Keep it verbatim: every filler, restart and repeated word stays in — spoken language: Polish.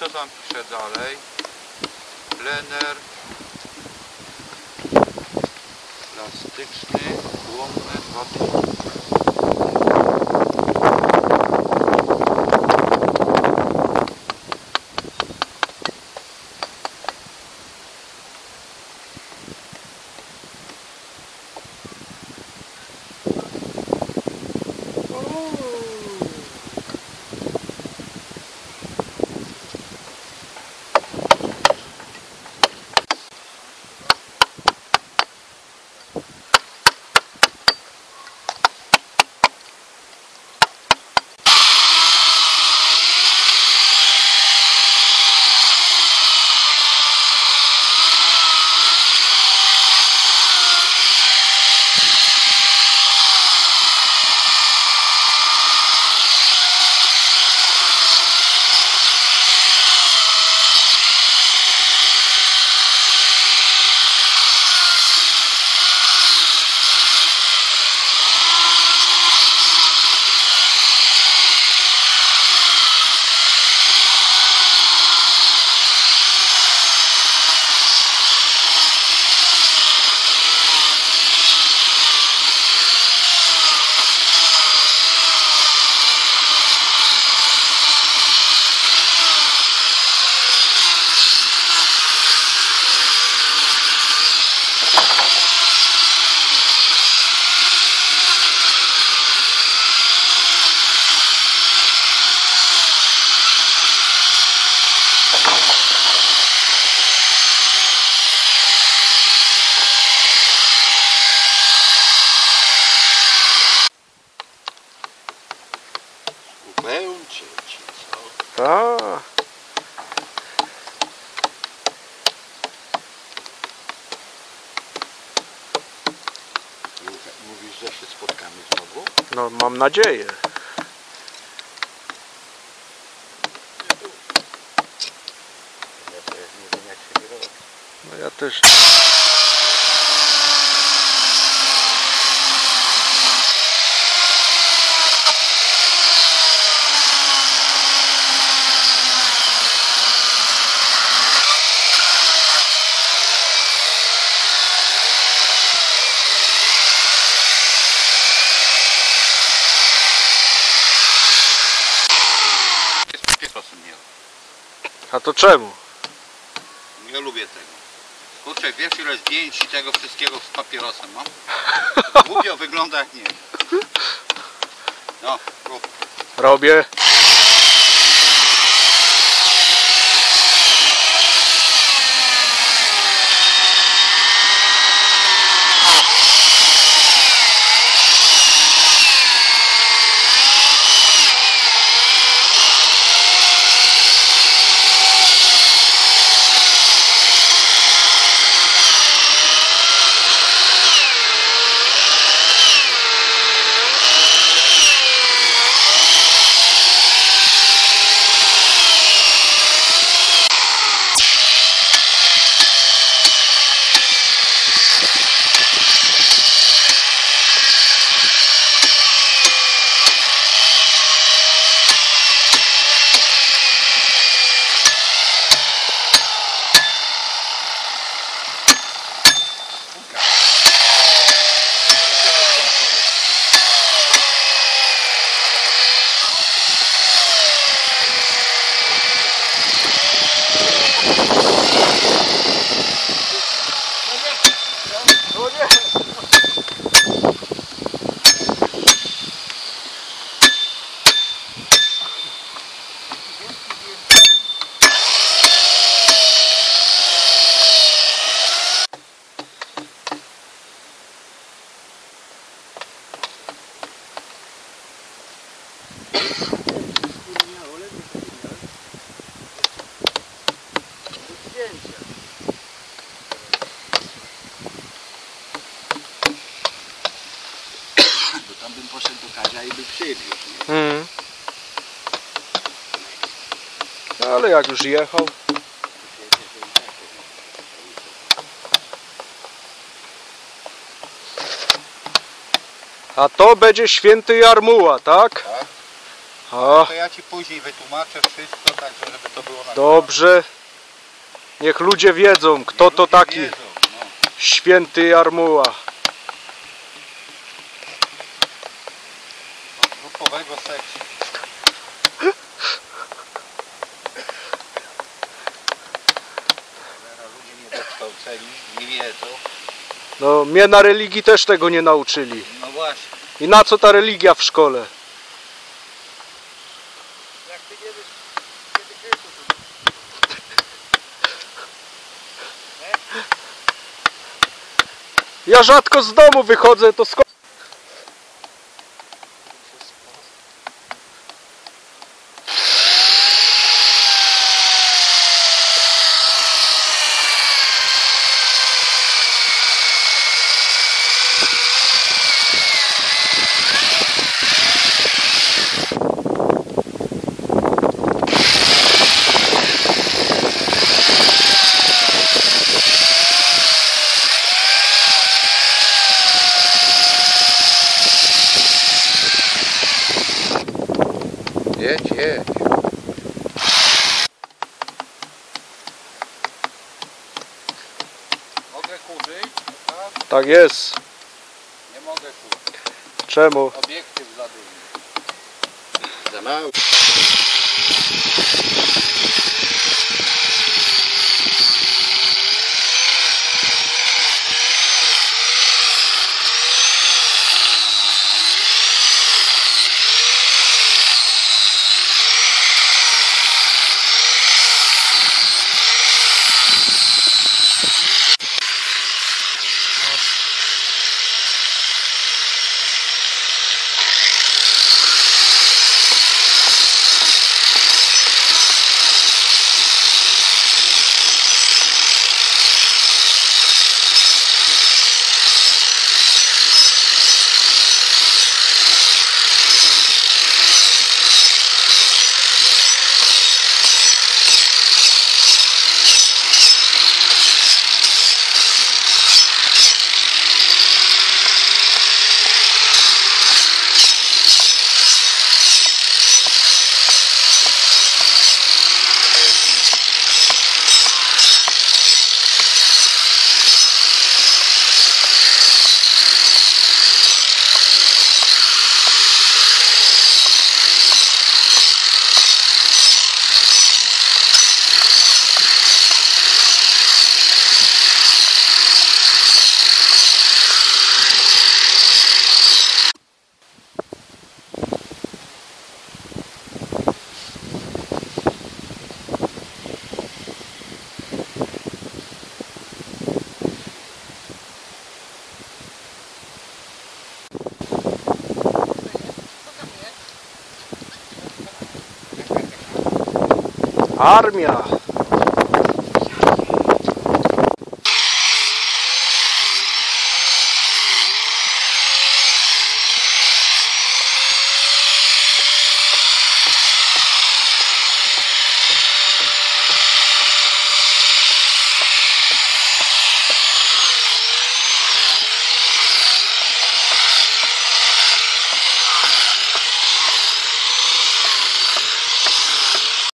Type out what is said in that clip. co tam pisze dalej? Plener plastyczny, błonne dwa tysiące. Mówisz, że się spotkamy znowu? No, mam nadzieję. Ja to nie wiem, jak się wyrobię. No ja też. A to czemu? Nie lubię tego. Kurczę, wiesz, ile zdjęć i tego wszystkiego z papierosem mam? Głupio wygląda, jak nie. No, rób. Robię. Hmm. Ale jak już jechał, a to będzie Święty Jarmuła, tak? Tak. A. No to ja ci później wytłumaczę wszystko, tak żeby to było na Dobrze. Niech ludzie wiedzą, kto to taki Święty Jarmuła. Grupowego seksu. Ludzie niedokształceni, nie wiedzą. No, mnie na religii też tego nie nauczyli. No właśnie. I na co ta religia w szkole? Jak ty nie wiesz, kiedy Chrystus był. Ja rzadko z domu wychodzę, to skąd? Jedź, jedź. Mogę kurzyć? Tak? Tak jest. Nie mogę kurzyć. Czemu? Obiektyw za duży. Za mały. Armia.